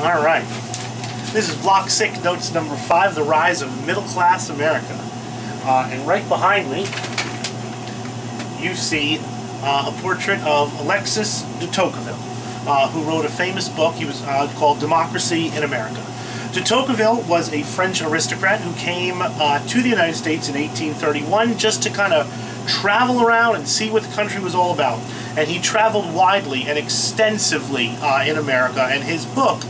All right. This is Block 6, Notes Number 5, The Rise of Middle-Class America. And right behind me, you see a portrait of Alexis de Tocqueville, who wrote a famous book. He was called Democracy in America. De Tocqueville was a French aristocrat who came to the United States in 1831 just to kind of travel around and see what the country was all about. And he traveled widely and extensively in America. And his book,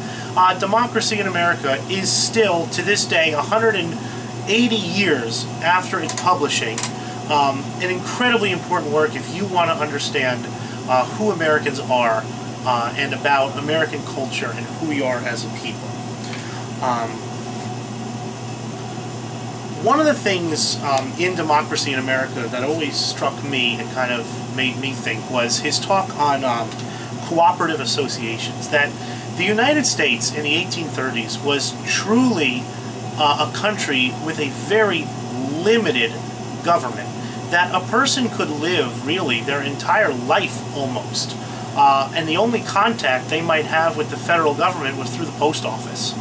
Democracy in America, is still, to this day, 180 years after its publishing, an incredibly important work if you want to understand who Americans are and about American culture and who we are as a people. One of the things in Democracy in America that always struck me and kind of made me think was his talk on cooperative associations, that the United States in the 1830s was truly a country with a very limited government, that a person could live really their entire life almost, and the only contact they might have with the federal government was through the post office.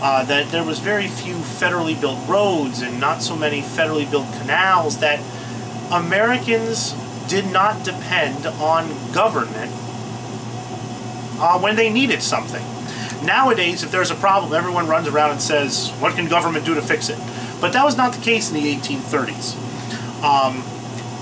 That there was very few federally built roads and not so many federally built canals, that Americans did not depend on government when they needed something. Nowadays, if there's a problem, everyone runs around and says, what can government do to fix it? But that was not the case in the 1830s.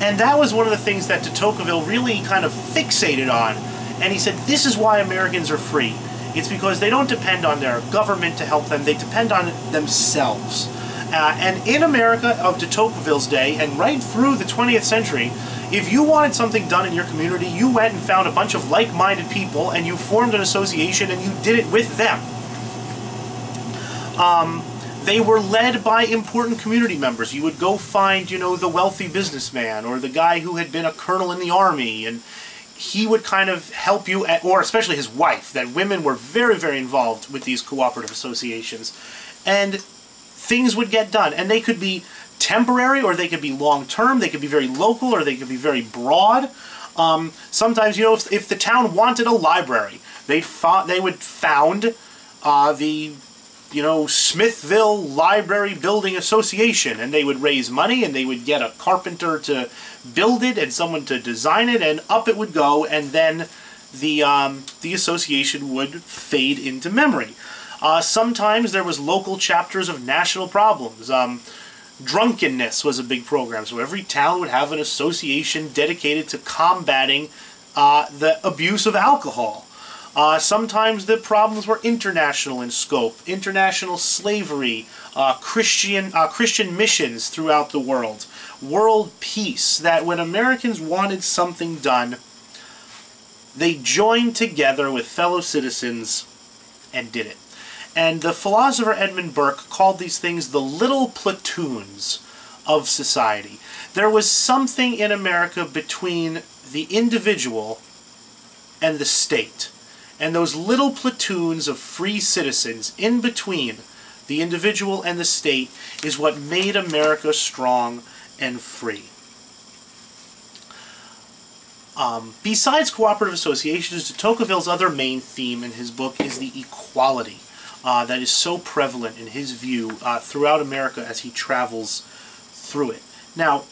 And that was one of the things that de Tocqueville really kind of fixated on. And he said, this is why Americans are free. It's because they don't depend on their government to help them. They depend on themselves. And in America of de Tocqueville's day, and right through the 20th century, if you wanted something done in your community, you went and found a bunch of like-minded people, and you formed an association, and you did it with them. They were led by important community members. You would go find, you know, the wealthy businessman, or the guy who had been a colonel in the army, and he would kind of help you, or especially his wife, that women were very, very involved with these cooperative associations. And things would get done. And they could be temporary, or they could be long-term, they could be very local, or they could be very broad. Sometimes, you know, if the town wanted a library, they would found the, you know, Smithville Library Building Association, and they would raise money, and they would get a carpenter to build it and someone to design it, and up it would go, and then the association would fade into memory. Sometimes there was local chapters of national problems. Drunkenness was a big program, so every town would have an association dedicated to combating the abuse of alcohol. Sometimes the problems were international in scope, international slavery, Christian missions throughout the world, world peace, that when Americans wanted something done, they joined together with fellow citizens and did it. And the philosopher Edmund Burke called these things the little platoons of society. There was something in America between the individual and the state. And those little platoons of free citizens in between the individual and the state is what made America strong and free. Besides cooperative associations, de Tocqueville's other main theme in his book is the equality that is so prevalent in his view throughout America as he travels through it. Now,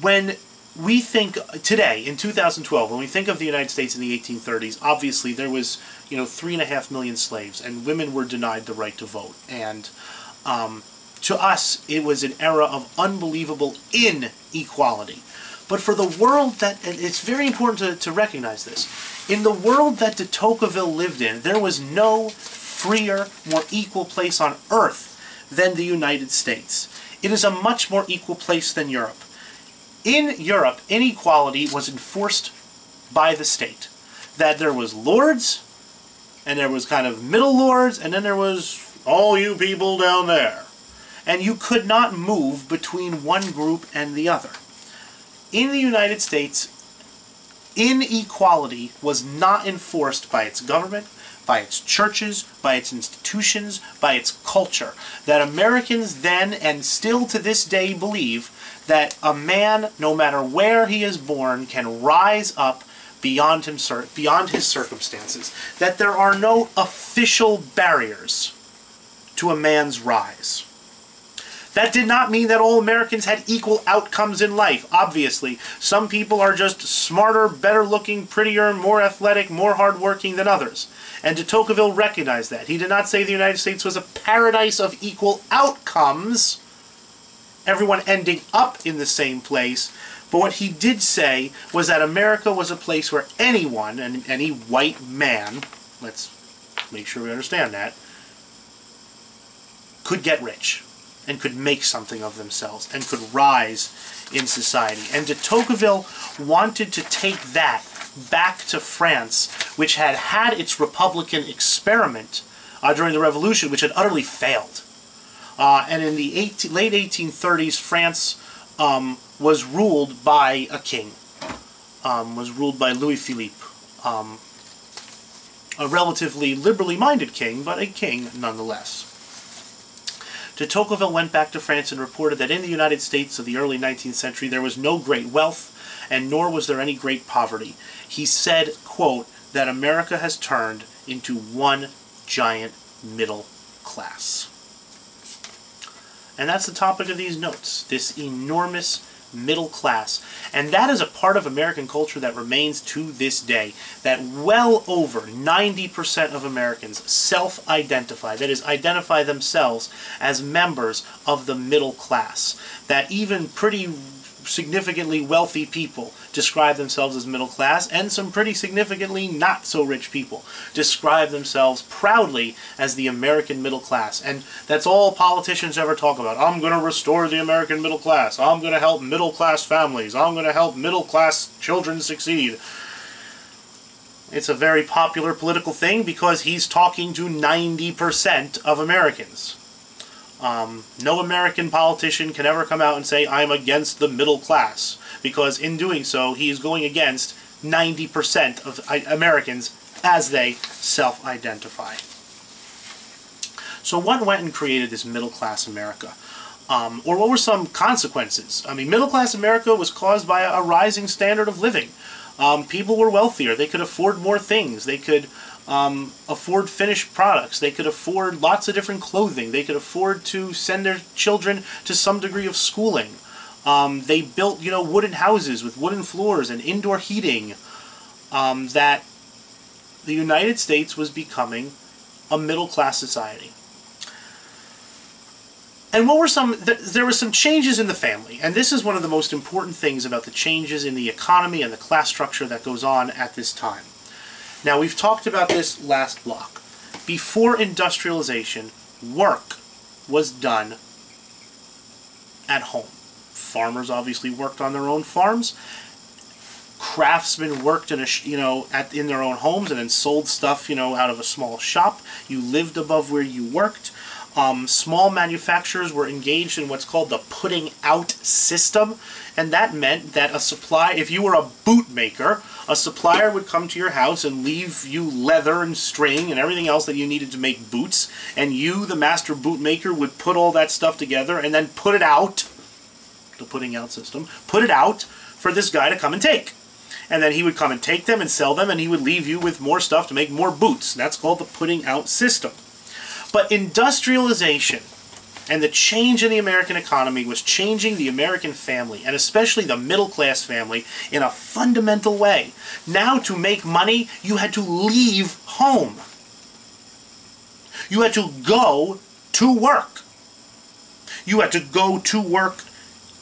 when we think today, in 2012, when we think of the United States in the 1830s, obviously there was, you know, 3.5 million slaves, and women were denied the right to vote. And to us, it was an era of unbelievable inequality. But for the world that, and it's very important to recognize this, in the world that de Tocqueville lived in, there was no freer, more equal place on earth than the United States. It is a much more equal place than Europe. In Europe, inequality was enforced by the state. That there was lords, and there was kind of middle lords, and then there was all you people down there. And you could not move between one group and the other. In the United States, inequality was not enforced by its government, by its churches, by its institutions, by its culture. That Americans then, and still to this day, believe that a man, no matter where he is born, can rise up, beyond himself, beyond his circumstances, that there are no official barriers to a man's rise. That did not mean that all Americans had equal outcomes in life, obviously. Some people are just smarter, better-looking, prettier, more athletic, more hard-working than others. And de Tocqueville recognized that. He did not say the United States was a paradise of equal outcomes, everyone ending up in the same place. But what he did say was that America was a place where anyone, and any white man, let's make sure we understand that, could get rich and could make something of themselves and could rise in society. And de Tocqueville wanted to take that back to France, which had had its Republican experiment during the Revolution, which had utterly failed. And in the late 1830s, France was ruled by a king, was ruled by Louis-Philippe, a relatively liberally-minded king, but a king nonetheless. De Tocqueville went back to France and reported that in the United States of the early 19th century there was no great wealth, and nor was there any great poverty. He said, quote, that America has turned into one giant middle class. And that's the topic of these notes, this enormous middle class. And that is a part of American culture that remains to this day, that well over 90% of Americans self-identify, that is, identify themselves as members of the middle class, that even pretty significantly wealthy people describe themselves as middle class, and some pretty significantly not so rich people describe themselves proudly as the American middle class. And that's all politicians ever talk about. I'm going to restore the American middle class. I'm going to help middle class families. I'm going to help middle class children succeed. It's a very popular political thing because he's talking to 90% of Americans. No American politician can ever come out and say, I'm against the middle class, because in doing so, he is going against 90% of Americans as they self-identify. So what went and created this middle-class America? Or what were some consequences? I mean, middle-class America was caused by a rising standard of living. People were wealthier. They could afford more things. They could afford finished products. They could afford lots of different clothing. They could afford to send their children to some degree of schooling. They built, you know, wooden houses with wooden floors and indoor heating. That the United States was becoming a middle-class society. And what were some, there were some changes in the family, and this is one of the most important things about the changes in the economy and the class structure that goes on at this time. Now, we've talked about this last block. Before industrialization, work was done at home. Farmers obviously worked on their own farms. Craftsmen worked in a in their own homes and then sold stuff, you know, out of a small shop. You lived above where you worked. Small manufacturers were engaged in what's called the putting out system, and that meant that a supply, if you were a boot maker, a supplier would come to your house and leave you leather and string and everything else that you needed to make boots, and you, the master bootmaker, would put all that stuff together and then put it out, the putting out system, put it out for this guy to come and take. And then he would come and take them and sell them, and he would leave you with more stuff to make more boots. That's called the putting out system. But industrialization and the change in the American economy was changing the American family, and especially the middle-class family, in a fundamental way. Now, to make money, you had to leave home. You had to go to work. You had to go to work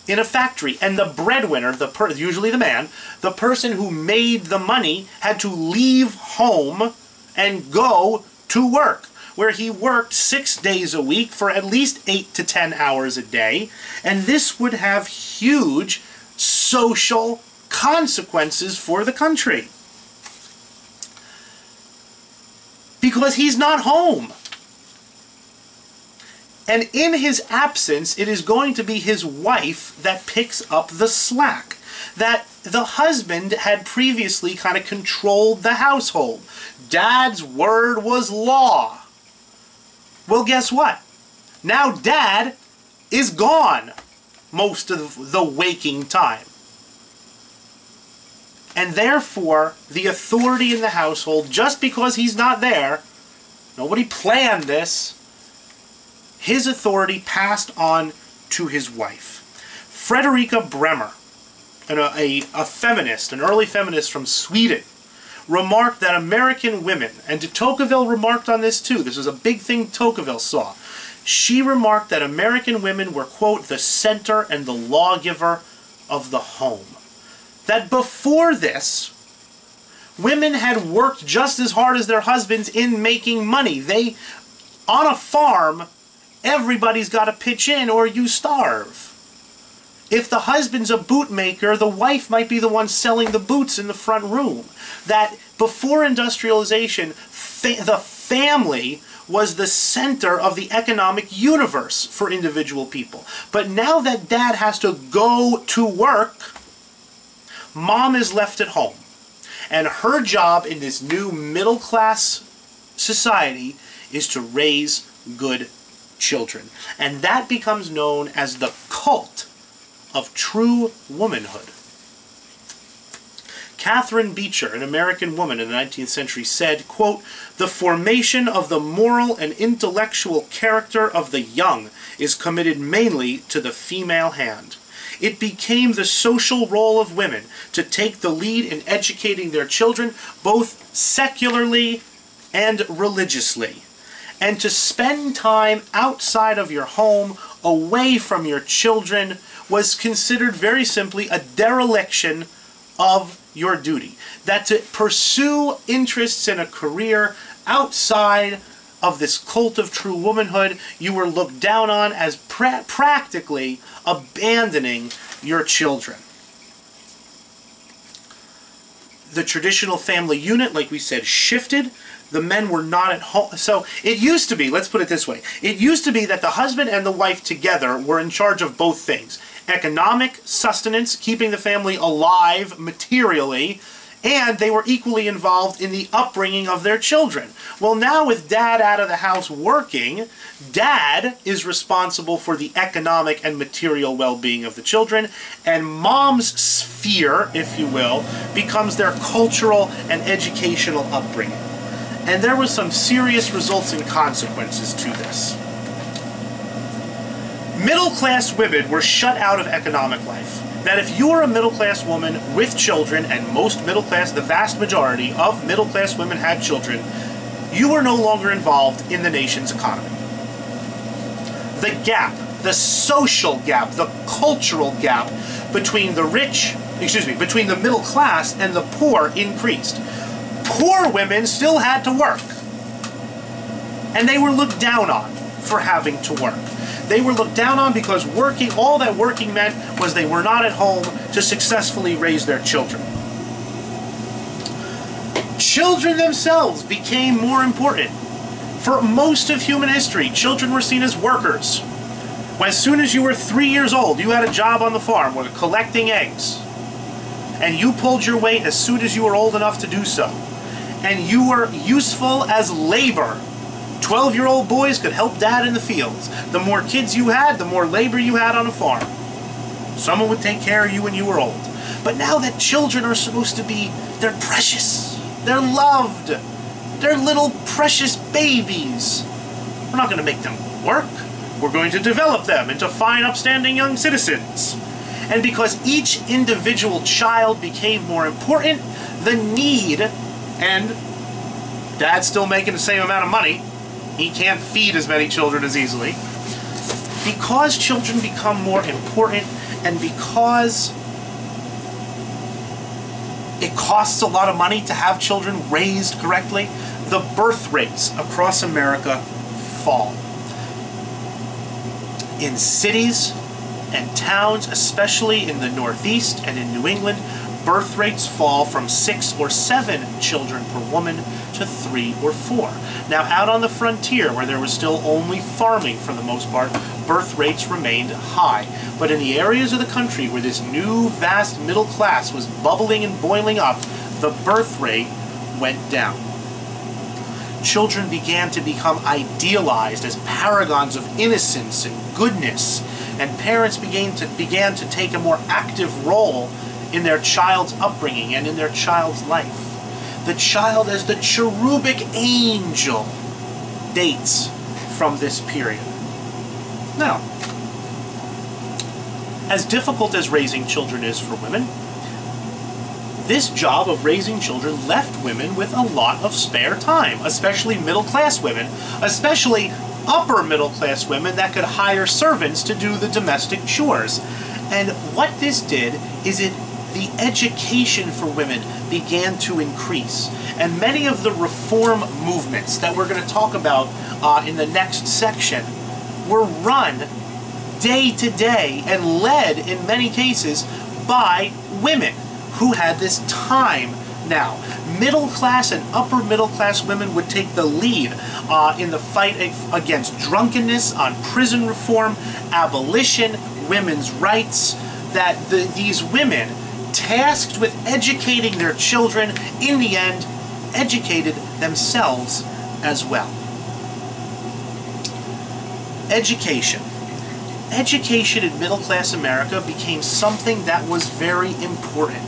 in a factory. And the breadwinner, usually the man, the person who made the money, had to leave home and go to work, where he worked 6 days a week for at least 8 to 10 hours a day, and this would have huge social consequences for the country. Because he's not home. And in his absence, it is going to be his wife that picks up the slack. That the husband had previously kind of controlled the household. Dad's word was law. Well, guess what? Now Dad is gone most of the waking time. and therefore the authority in the household, just because he's not there, nobody planned this, his authority passed on to his wife. Frederica Bremer, a feminist, an early feminist from Sweden, remarked that American women, and de Tocqueville remarked on this too, this was a big thing Tocqueville saw, she remarked that American women were, quote, the center and the lawgiver of the home. That before this, women had worked just as hard as their husbands in making money. They, on a farm, everybody's got to pitch in or you starve. If the husband's a bootmaker, the wife might be the one selling the boots in the front room. That before industrialization, the family was the center of the economic universe for individual people. But now that dad has to go to work, mom is left at home. And her job in this new middle-class society is to raise good children. And that becomes known as the cult of true womanhood. Catherine Beecher, an American woman in the 19th century, said, quote, "The formation of the moral and intellectual character of the young is committed mainly to the female hand. It became the social role of women to take the lead in educating their children, both secularly and religiously, and to spend time outside of your home, away from your children, was considered very simply a dereliction of your duty." That to pursue interests in a career outside of this cult of true womanhood, you were looked down on as practically abandoning your children. The traditional family unit, like we said, shifted. The men were not at home. So it used to be, let's put it this way, it used to be that the husband and the wife together were in charge of both things. Economic sustenance, keeping the family alive materially, and they were equally involved in the upbringing of their children. Well, now with dad out of the house working, dad is responsible for the economic and material well-being of the children, and mom's sphere, if you will, becomes their cultural and educational upbringing. And there were some serious results and consequences to this. Middle-class women were shut out of economic life. That if you were a middle-class woman with children, and most middle-class, the vast majority of middle-class women had children, you were no longer involved in the nation's economy. The gap, the social gap, the cultural gap between the between the middle class and the poor increased. Poor women still had to work, and they were looked down on for having to work. They were looked down on because working, all that working meant was they were not at home to successfully raise their children. Children themselves became more important. For most of human history, children were seen as workers. As soon as you were 3 years old, you had a job on the farm where collecting eggs, and you pulled your weight as soon as you were old enough to do so. And you were useful as labor. 12-year-old boys could help dad in the fields. The more kids you had, the more labor you had on a farm. Someone would take care of you when you were old. But now that children are supposed to be, they're precious, they're loved, they're little precious babies. We're not going to make them work. We're going to develop them into fine, upstanding young citizens. And because each individual child became more important, the need, and dad's still making the same amount of money, he can't feed as many children as easily. Because children become more important, and because it costs a lot of money to have children raised correctly, the birth rates across America fall. In cities and towns, especially in the Northeast and in New England, birth rates fall from 6 or 7 children per woman to 3 or 4. Now, out on the frontier, where there was still only farming for the most part, birth rates remained high. But in the areas of the country where this new vast middle class was bubbling and boiling up, the birth rate went down. Children began to become idealized as paragons of innocence and goodness, and parents began to take a more active role in their child's upbringing and in their child's life. The child as the cherubic angel dates from this period. Now, as difficult as raising children is for women, this job of raising children left women with a lot of spare time, especially middle-class women, especially upper-middle-class women that could hire servants to do the domestic chores. And what this did is the education for women began to increase. And many of the reform movements that we're going to talk about in the next section were run day to day and led, in many cases, by women who had this time now. Middle class and upper middle class women would take the lead in the fight against drunkenness, on prison reform, abolition, women's rights, that these women, tasked with educating their children, in the end, educated themselves as well. Education. Education in middle class America became something that was very important,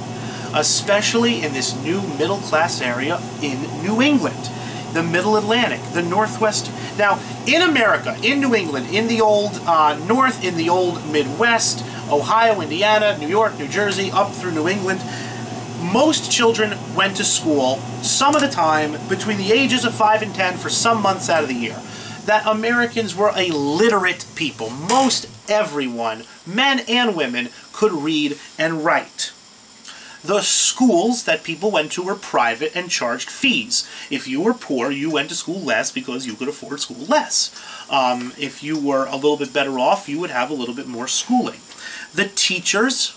especially in this new middle class area in New England, the Middle Atlantic, the Northwest. Now, in America, in New England, in the old North, in the old Midwest, Ohio, Indiana, New York, New Jersey, up through New England, most children went to school, some of the time, between the ages of 5 and 10 for some months out of the year. That Americans were a literate people. Most everyone, men and women, could read and write. The schools that people went to were private and charged fees. If you were poor, you went to school less because you could afford school less. If you were a little bit better off, you would have a little bit more schooling. The teachers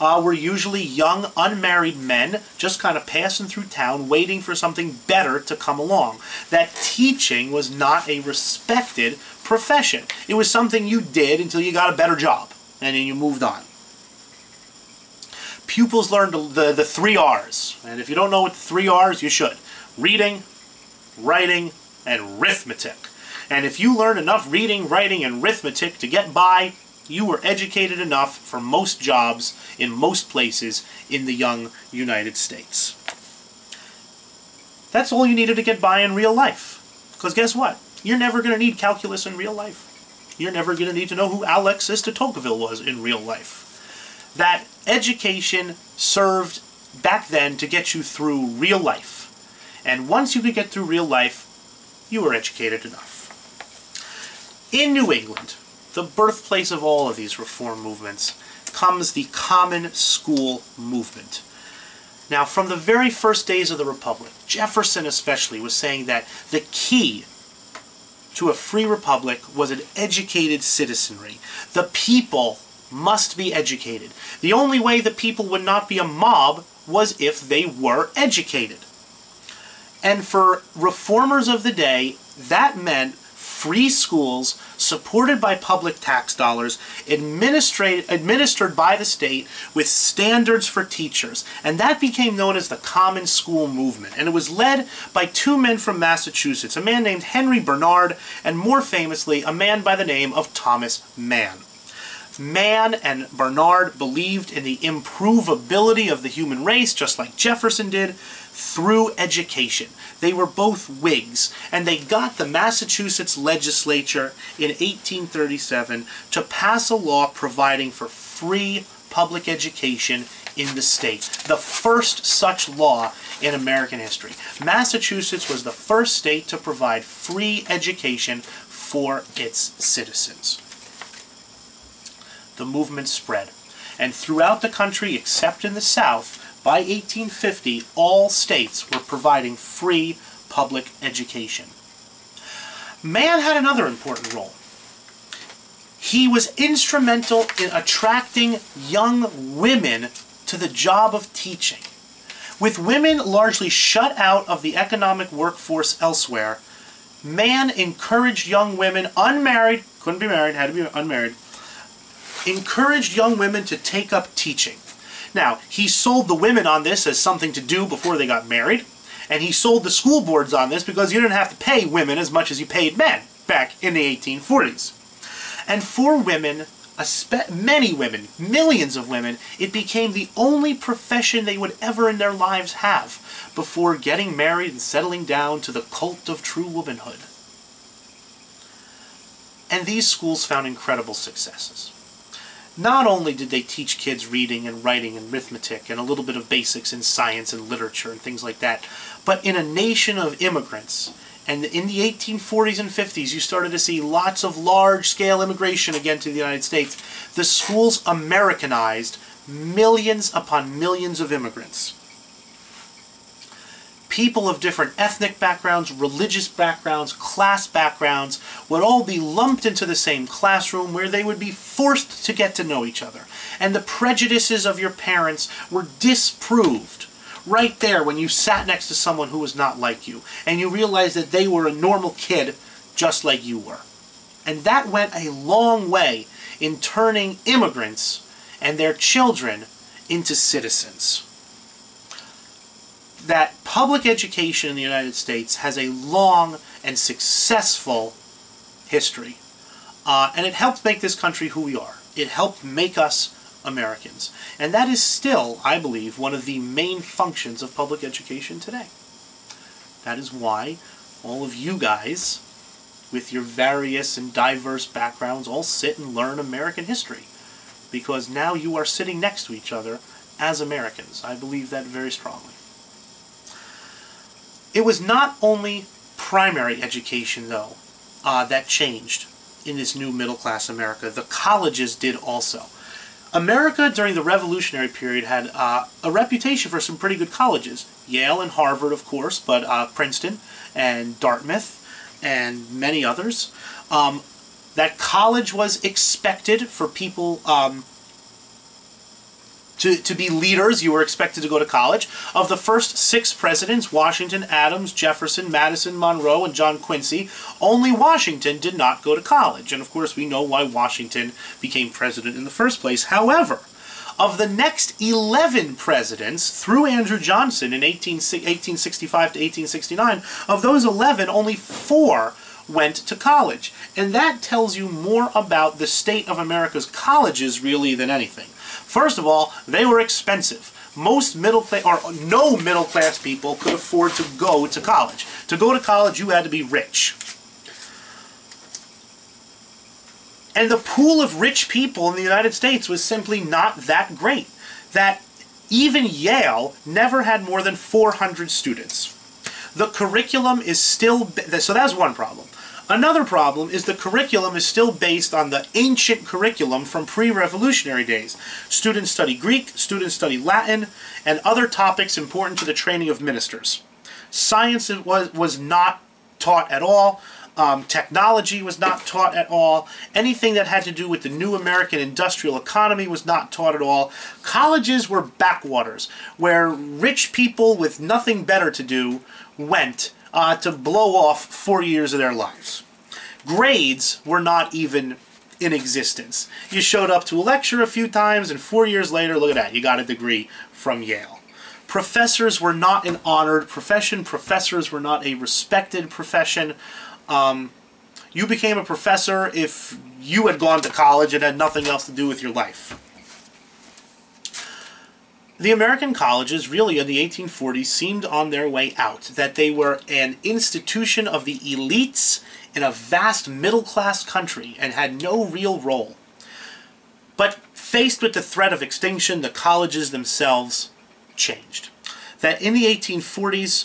were usually young, unmarried men, just kind of passing through town, waiting for something better to come along. That teaching was not a respected profession. It was something you did until you got a better job, and then you moved on. Pupils learned the 3 R's, and if you don't know what the 3 R's, you should. Reading, writing, and arithmetic. And if you learned enough reading, writing, and arithmetic to get by, you were educated enough for most jobs in most places in the young United States. That's all you needed to get by in real life. Because guess what? You're never going to need calculus in real life. You're never going to need to know who Alexis de Tocqueville was in real life. That education served back then to get you through real life. And once you could get through real life, you were educated enough. In New England, the birthplace of all of these reform movements, comes the common school movement. Now, from the very first days of the Republic, Jefferson especially was saying that the key to a free republic was an educated citizenry. The people must be educated. The only way the people would not be a mob was if they were educated. And for reformers of the day, that meant free schools supported by public tax dollars, administered by the state with standards for teachers. And that became known as the Common School Movement. And it was led by two men from Massachusetts, a man named Henry Barnard, and more famously, a man by the name of Thomas Mann. Mann and Barnard believed in the improvability of the human race, just like Jefferson did, through education. They were both Whigs, and they got the Massachusetts legislature in 1837 to pass a law providing for free public education in the state. The first such law in American history. Massachusetts was the first state to provide free education for its citizens. The movement spread, and throughout the country except in the South, by 1850, all states were providing free public education. Mann had another important role. He was instrumental in attracting young women to the job of teaching. With women largely shut out of the economic workforce elsewhere, Mann encouraged young women, unmarried, couldn't be married, had to be unmarried, encouraged young women to take up teaching. Now, he sold the women on this as something to do before they got married, and he sold the school boards on this because you didn't have to pay women as much as you paid men back in the 1840s. And for women, many women, millions of women, it became the only profession they would ever in their lives have before getting married and settling down to the cult of true womanhood. And these schools found incredible successes. Not only did they teach kids reading and writing and arithmetic and a little bit of basics in science and literature and things like that, but in a nation of immigrants, and in the 1840s and 50s, you started to see lots of large-scale immigration again to the United States. The schools Americanized millions upon millions of immigrants. People of different ethnic backgrounds, religious backgrounds, class backgrounds would all be lumped into the same classroom where they would be forced to get to know each other. And the prejudices of your parents were disproved right there when you sat next to someone who was not like you, and you realized that they were a normal kid just like you were. And that went a long way in turning immigrants and their children into citizens. That public education in the United States has a long and successful history, and it helped make this country who we are. It helped make us Americans. And that is still, I believe, one of the main functions of public education today. That is why all of you guys, with your various and diverse backgrounds, all sit and learn American history. Because now you are sitting next to each other as Americans. I believe that very strongly. It was not only primary education, though, that changed in this new middle-class America. The colleges did also. America, during the Revolutionary period, had a reputation for some pretty good colleges. Yale and Harvard, of course, but Princeton and Dartmouth and many others. That college was expected for people to be leaders. You were expected to go to college. Of the first 6 presidents, Washington, Adams, Jefferson, Madison, Monroe, and John Quincy, only Washington did not go to college. And of course, we know why Washington became president in the first place. However, of the next 11 presidents, through Andrew Johnson in 1865 to 1869, of those 11, only 4 went to college. And that tells you more about the state of America's colleges, really, than anything. First of all, they were expensive. Most middle-class, or no middle-class people could afford to go to college. To go to college, you had to be rich. And the pool of rich people in the United States was simply not that great. That even Yale never had more than 400 students. The curriculum is still... So that's one problem. Another problem is the curriculum is still based on the ancient curriculum from pre-revolutionary days. Students study Greek, students study Latin, and other topics important to the training of ministers. Science was not taught at all. Technology was not taught at all. Anything that had to do with the new American industrial economy was not taught at all. Colleges were backwaters, where rich people with nothing better to do went to blow off 4 years of their lives. Grades were not even in existence. You showed up to a lecture a few times, and 4 years later, look at that, you got a degree from Yale. Professors were not an honored profession. Professors were not a respected profession. You became a professor if you had gone to college and had nothing else to do with your life. The American colleges, really, in the 1840s, seemed on their way out. That they were an institution of the elites in a vast middle-class country and had no real role. But faced with the threat of extinction, the colleges themselves changed. That in the 1840s,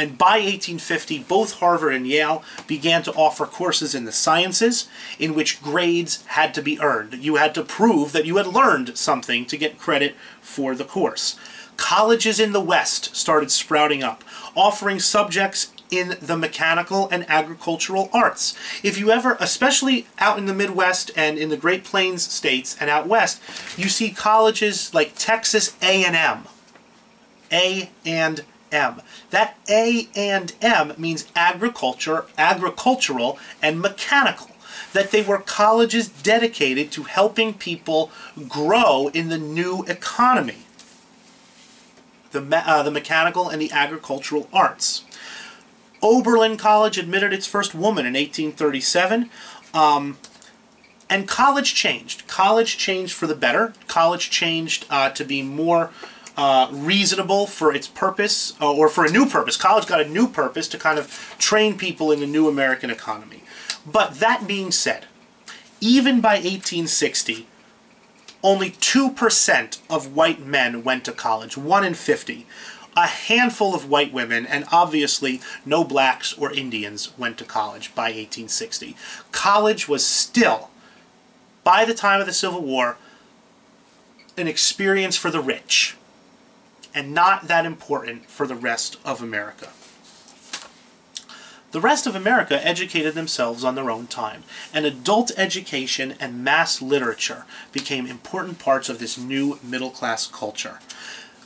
and by 1850, both Harvard and Yale began to offer courses in the sciences in which grades had to be earned. You had to prove that you had learned something to get credit for the course. Colleges in the West started sprouting up, offering subjects in the mechanical and agricultural arts. If you ever, especially out in the Midwest and in the Great Plains states and out west, you see colleges like Texas A&M. A&M. That A&M means agriculture, agricultural, and mechanical. That they were colleges dedicated to helping people grow in the new economy. The mechanical and the agricultural arts. Oberlin College admitted its first woman in 1837. And college changed. College changed for the better. College changed to be more reasonable for its purpose, or for a new purpose. College got a new purpose to kind of train people in the new American economy. But that being said, even by 1860, only 2% of white men went to college, 1 in 50. A handful of white women, and obviously no blacks or Indians went to college by 1860. College was still, by the time of the Civil War, an experience for the rich, and not that important for the rest of America. The rest of America educated themselves on their own time, and adult education and mass literature became important parts of this new middle-class culture.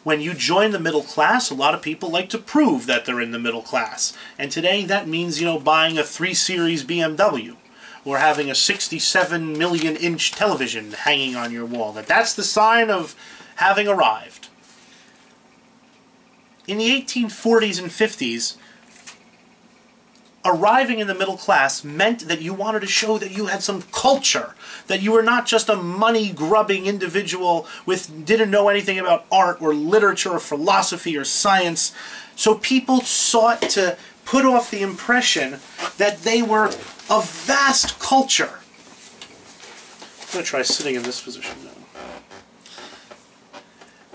When you join the middle class, a lot of people like to prove that they're in the middle class. And today that means, you know, buying a 3 Series BMW or having a 67 million inch television hanging on your wall. That's the sign of having arrived. In the 1840s and 50s, arriving in the middle class meant that you wanted to show that you had some culture, that you were not just a money-grubbing individual with didn't know anything about art or literature or philosophy or science. So people sought to put off the impression that they were a vast culture. I'm going to try sitting in this position now.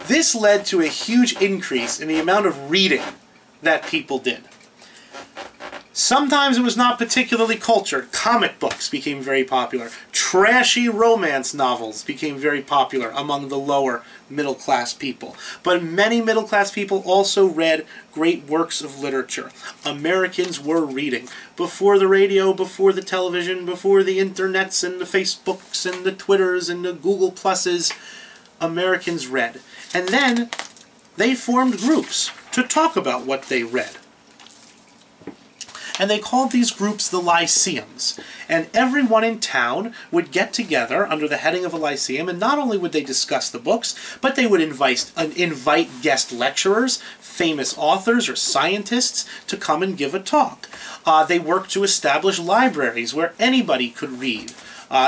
This led to a huge increase in the amount of reading that people did. Sometimes it was not particularly cultured. Comic books became very popular. Trashy romance novels became very popular among the lower middle-class people. But many middle-class people also read great works of literature. Americans were reading. Before the radio, before the television, before the internets and the Facebooks and the Twitters and the Google Pluses, Americans read. And then they formed groups to talk about what they read. And they called these groups the lyceums. And everyone in town would get together under the heading of a lyceum, and not only would they discuss the books, but they would invite guest lecturers, famous authors or scientists, to come and give a talk. They worked to establish libraries where anybody could read,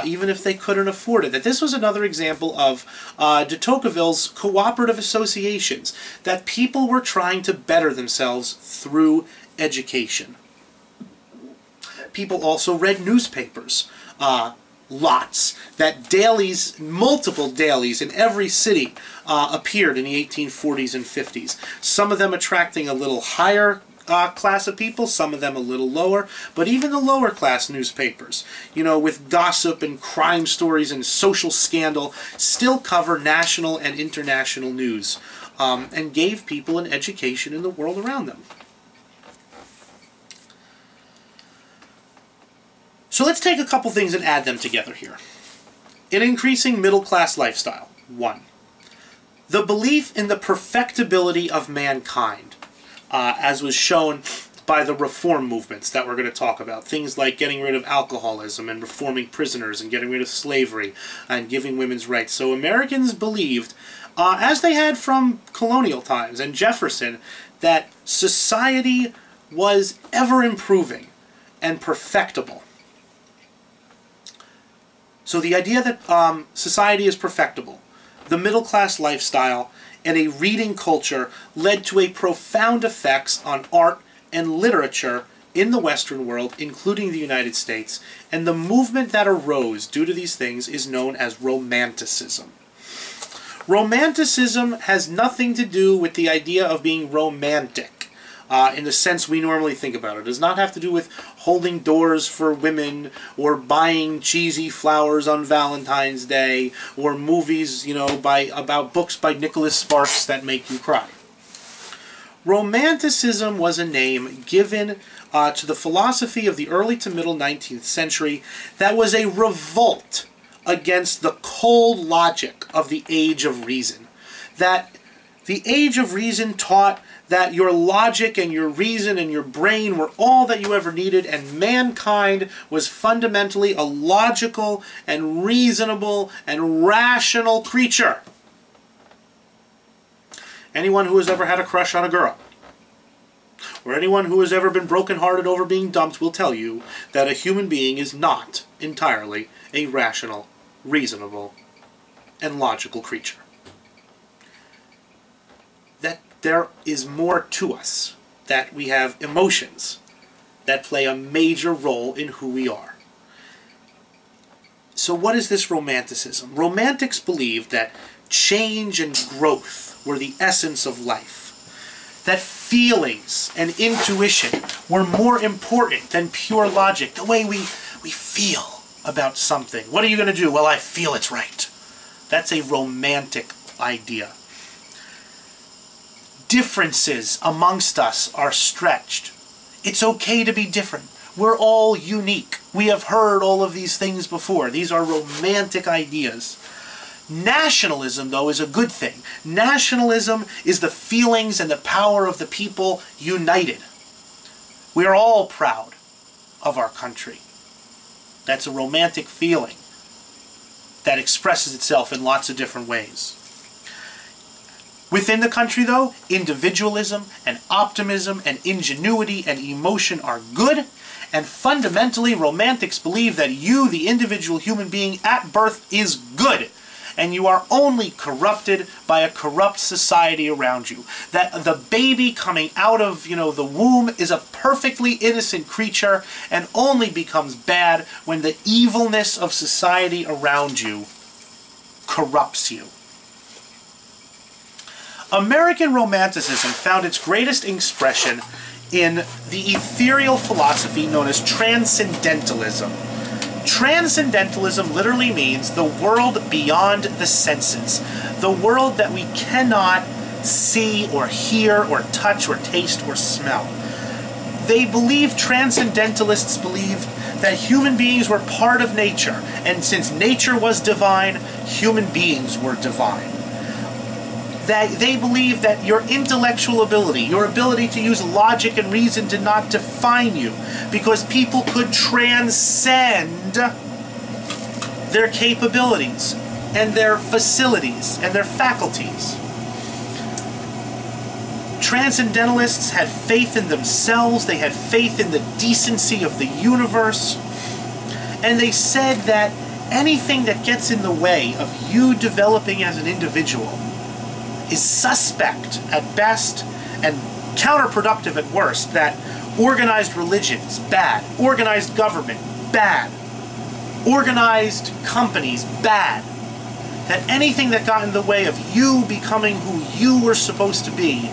even if they couldn't afford it. That this was another example of de Tocqueville's cooperative associations, that people were trying to better themselves through education. People also read newspapers, lots. That dailies, multiple dailies in every city appeared in the 1840s and 50s. Some of them attracting a little higher class of people, some of them a little lower, but even the lower class newspapers, you know, with gossip and crime stories and social scandal, still cover national and international news and gave people an education in the world around them. So let's take a couple things and add them together here. An increasing middle-class lifestyle, 1. The belief in the perfectibility of mankind, as was shown by the reform movements that we're going to talk about. Things like getting rid of alcoholism and reforming prisoners and getting rid of slavery and giving women's rights. So Americans believed, as they had from colonial times and Jefferson, that society was ever improving and perfectible. So the idea that society is perfectible, the middle-class lifestyle, and a reading culture led to a profound effects on art and literature in the Western world, including the United States, and the movement that arose due to these things is known as Romanticism. Romanticism has nothing to do with the idea of being romantic. In the sense we normally think about it. It does not have to do with holding doors for women or buying cheesy flowers on Valentine's Day or movies, you know, about books by Nicholas Sparks that make you cry. Romanticism was a name given to the philosophy of the early to middle 19th century that was a revolt against the cold logic of the Age of Reason. That the Age of Reason taught that your logic and your reason and your brain were all that you ever needed, and mankind was fundamentally a logical and reasonable and rational creature. Anyone who has ever had a crush on a girl, or anyone who has ever been brokenhearted over being dumped will tell you that a human being is not entirely a rational, reasonable, and logical creature. That there is more to us, that we have emotions that play a major role in who we are. So what is this romanticism? Romantics believed that change and growth were the essence of life, that feelings and intuition were more important than pure logic, the way we feel about something. What are you going to do? Well, I feel it's right. That's a romantic idea. Differences amongst us are stretched. It's okay to be different. We're all unique. We have heard all of these things before. These are romantic ideas. Nationalism, though, is a good thing. Nationalism is the feelings and the power of the people united. We are all proud of our country. That's a romantic feeling that expresses itself in lots of different ways. Within the country, though, individualism and optimism and ingenuity and emotion are good. And fundamentally, romantics believe that you, the individual human being at birth, is good. And you are only corrupted by a corrupt society around you. That the baby coming out of, the womb is a perfectly innocent creature and only becomes bad when the evilness of society around you corrupts you. American Romanticism found its greatest expression in the ethereal philosophy known as Transcendentalism. Transcendentalism literally means the world beyond the senses, the world that we cannot see or hear or touch or taste or smell. Transcendentalists believed that human beings were part of nature, and since nature was divine, human beings were divine. They believe that your intellectual ability, your ability to use logic and reason did not define you, because people could transcend their capabilities and their facilities and their faculties. Transcendentalists had faith in themselves, they had faith in the decency of the universe, and they said that anything that gets in the way of you developing as an individual is suspect at best and counterproductive at worst. That organized religion's bad, organized government bad, organized companies bad, that anything that got in the way of you becoming who you were supposed to be,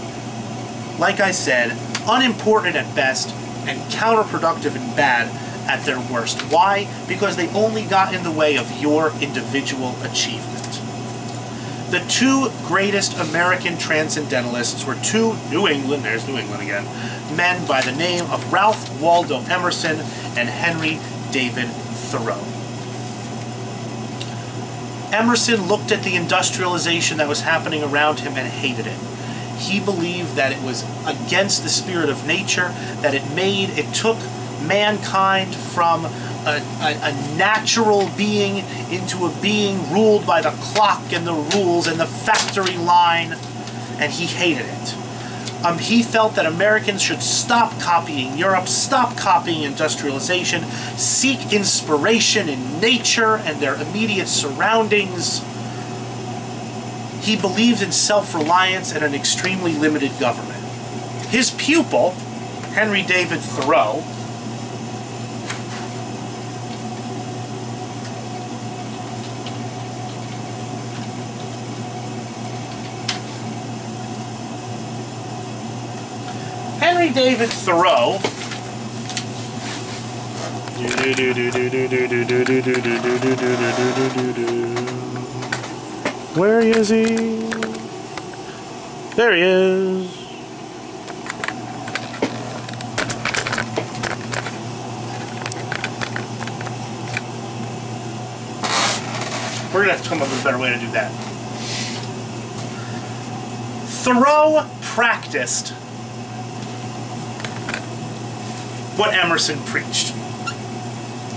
like I said, unimportant at best and counterproductive and bad at their worst. Why? Because they only got in the way of your individual achievement. The two greatest American transcendentalists were two men by the name of Ralph Waldo Emerson and Henry David Thoreau. Emerson looked at the industrialization that was happening around him and hated it. He believed that it was against the spirit of nature, that it took mankind from a natural being into a being ruled by the clock and the rules and the factory line, and he hated it. He felt that Americans should stop copying Europe, stop copying industrialization, seek inspiration in nature and their immediate surroundings. He believed in self-reliance and an extremely limited government. His pupil, Henry David Thoreau, Where is he? There he is. We're gonna have to come up with a better way to do that. Thoreau practiced what Emerson preached.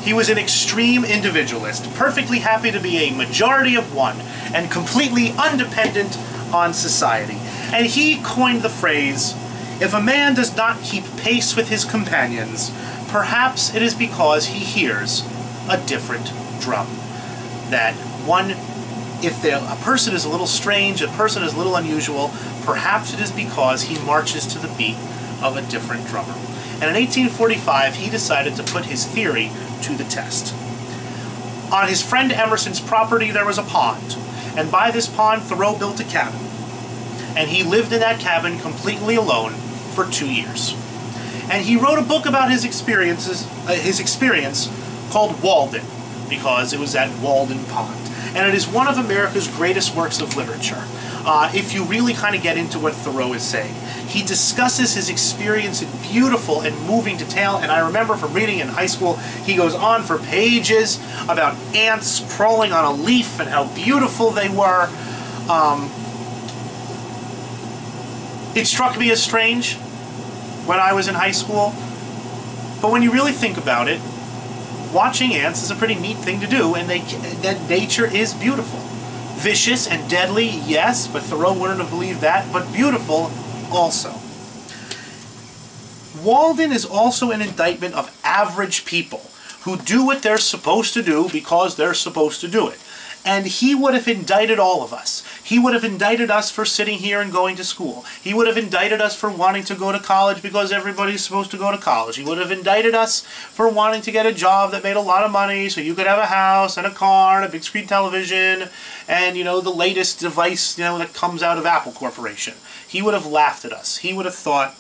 He was an extreme individualist, perfectly happy to be a majority of one and completely undependent on society. And he coined the phrase, If a man does not keep pace with his companions, perhaps it is because he hears a different drum. That one, if a person is a little strange, a person is a little unusual, perhaps it is because he marches to the beat of a different drummer. And in 1845, he decided to put his theory to the test. On his friend Emerson's property, there was a pond, and by this pond, Thoreau built a cabin. And he lived in that cabin completely alone for 2 years. And he wrote a book about his experiences, called Walden, because it was at Walden Pond. And it is one of America's greatest works of literature, if you really kind of get into what Thoreau is saying. He discusses his experience in beautiful and moving detail, and I remember from reading in high school, he goes on for pages about ants crawling on a leaf and how beautiful they were. It struck me as strange when I was in high school, but when you really think about it, watching ants is a pretty neat thing to do, and that nature is beautiful. Vicious and deadly, yes, but Thoreau wouldn't have believed that, but beautiful also. Walden is also an indictment of average people who do what they're supposed to do because they're supposed to do it. And he would have indicted all of us. He would have indicted us for sitting here and going to school. He would have indicted us for wanting to go to college because everybody's supposed to go to college. He would have indicted us for wanting to get a job that made a lot of money so you could have a house and a car and a big screen television and, you know, the latest device, you know, that comes out of Apple Corporation. He would have laughed at us. He would have thought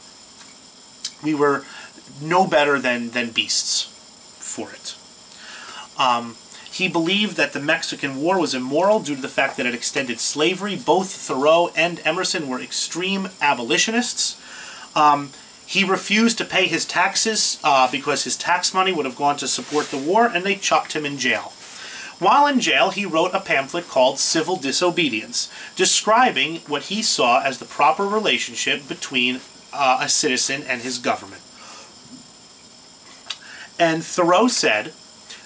we were no better than beasts for it. He believed that the Mexican War was immoral due to the fact that it extended slavery. Both Thoreau and Emerson were extreme abolitionists. He refused to pay his taxes because his tax money would have gone to support the war, and they chucked him in jail. While in jail, he wrote a pamphlet called Civil Disobedience, describing what he saw as the proper relationship between a citizen and his government. And Thoreau said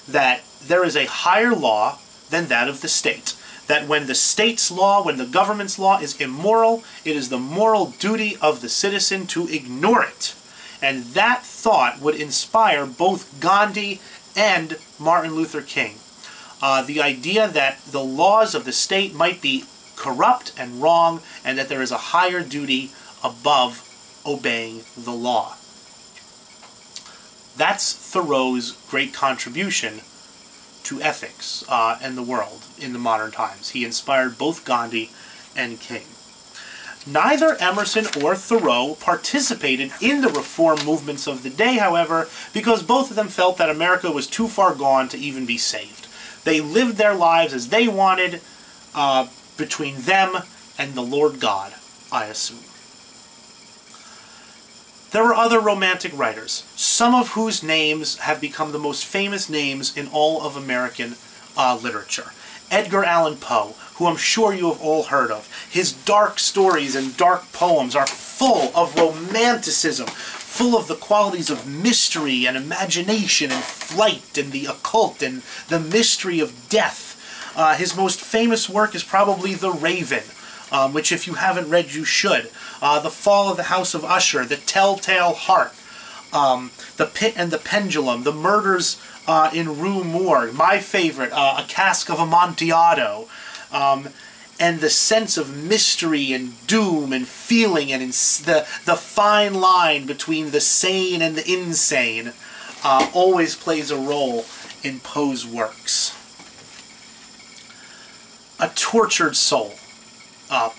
that there is a higher law than that of the state. That when the state's law, when the government's law is immoral, it is the moral duty of the citizen to ignore it. And that thought would inspire both Gandhi and Martin Luther King. The idea that the laws of the state might be corrupt and wrong, and that there is a higher duty above obeying the law. That's Thoreau's great contribution to ethics and the world in the modern times. He inspired both Gandhi and King. Neither Emerson or Thoreau participated in the reform movements of the day, however, because both of them felt that America was too far gone to even be saved. They lived their lives as they wanted, between them and the Lord God, I assume. There were other Romantic writers, some of whose names have become the most famous names in all of American literature. Edgar Allan Poe, who I'm sure you have all heard of. His dark stories and dark poems are full of romanticism, full of the qualities of mystery and imagination and flight and the occult and the mystery of death. His most famous work is probably The Raven, which if you haven't read, you should. The Fall of the House of Usher, The Tell-Tale Heart, The Pit and the Pendulum, The Murders in Rue Morgue, my favorite, A Cask of Amontillado, and the sense of mystery and doom and feeling and the fine line between the sane and the insane always plays a role in Poe's works. A tortured soul.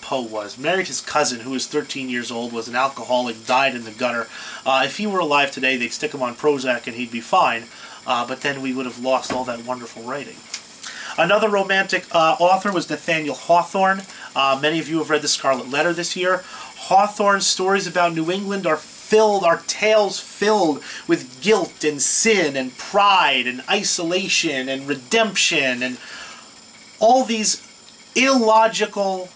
Poe was. Married his cousin, who was 13 years old, was an alcoholic, died in the gutter. If he were alive today, they'd stick him on Prozac and he'd be fine, but then we would have lost all that wonderful writing. Another Romantic author was Nathaniel Hawthorne. Many of you have read The Scarlet Letter this year. Hawthorne's stories about New England are tales filled with guilt and sin and pride and isolation and redemption and all these illogical,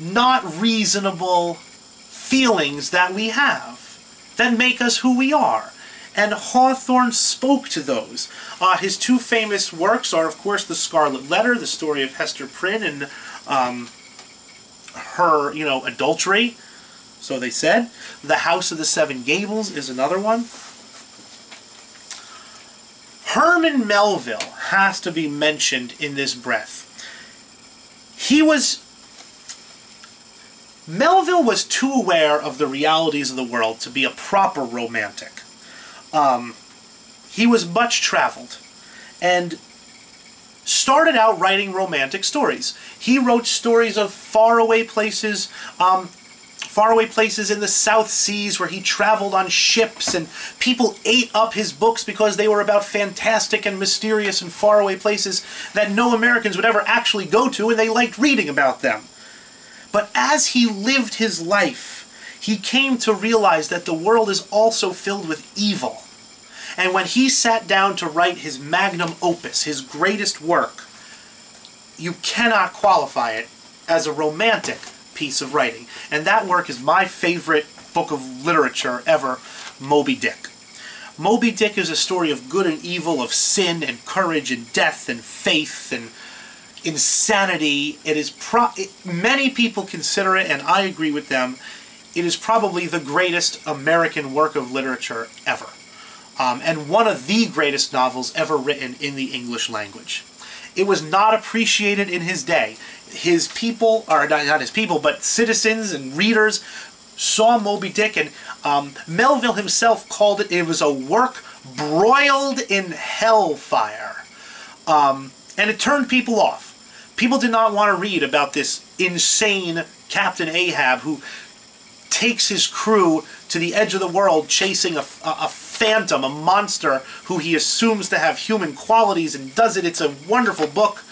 not reasonable feelings that we have that make us who we are. And Hawthorne spoke to those. His two famous works are, of course, The Scarlet Letter, the story of Hester Prynne and her adultery, so they said. The House of the Seven Gables is another one. Herman Melville has to be mentioned in this breath. Melville was too aware of the realities of the world to be a proper romantic. He was much traveled and started out writing romantic stories. He wrote stories of faraway places in the South Seas where he traveled on ships, and people ate up his books because they were about fantastic and mysterious and faraway places that no Americans would ever actually go to, and they liked reading about them. But as he lived his life, he came to realize that the world is also filled with evil. And when he sat down to write his magnum opus, his greatest work, you cannot qualify it as a romantic piece of writing. And that work is my favorite book of literature ever, Moby Dick. Moby Dick is a story of good and evil, of sin and courage and death and faith and insanity. It is many people consider it, and I agree with them, it is probably the greatest American work of literature ever. And one of the greatest novels ever written in the English language. It was not appreciated in his day. His people, or not his people, but citizens and readers saw Moby Dick, and Melville himself called it, it was a work broiled in hellfire. And it turned people off. People did not want to read about this insane Captain Ahab who takes his crew to the edge of the world chasing a phantom, a monster who he assumes to have human qualities and does it. It's a wonderful book.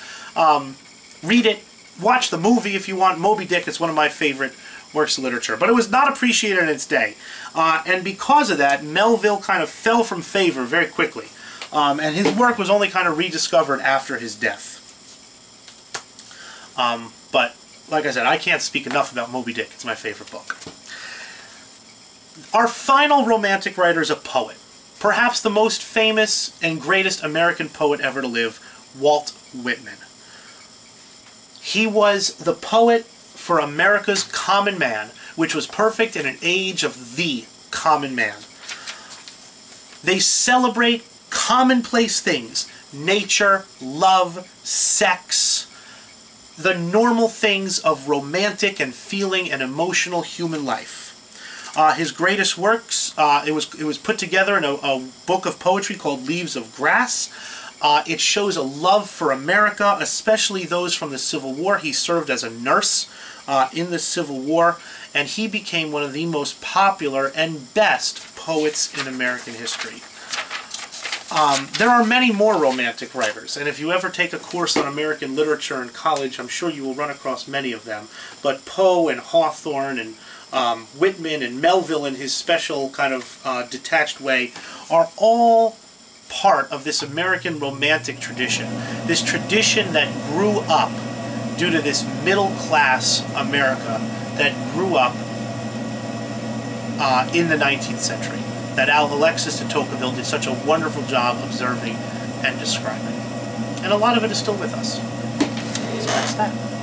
Read it. Watch the movie if you want. Moby Dick is one of my favorite works of literature. But it was not appreciated in its day. And because of that, Melville kind of fell from favor very quickly. And his work was only kind of rediscovered after his death. But, like I said, I can't speak enough about Moby Dick. It's my favorite book. Our final romantic writer is a poet. Perhaps the most famous and greatest American poet ever to live, Walt Whitman. He was the poet for America's common man, which was perfect in an age of the common man. They celebrate commonplace things: nature, love, sex, the normal things of romantic and feeling and emotional human life. His greatest works, it was put together in a book of poetry called Leaves of Grass. It shows a love for America, especially those from the Civil War. He served as a nurse in the Civil War, and he became one of the most popular and best poets in American history. There are many more romantic writers, and if you ever take a course on American literature in college, I'm sure you will run across many of them. But Poe and Hawthorne and Whitman and Melville in his special kind of detached way are all part of this American romantic tradition. This tradition that grew up due to this middle-class America that grew up in the 19th century. That Alexis de Tocqueville did such a wonderful job observing and describing. And a lot of it is still with us. So that's that.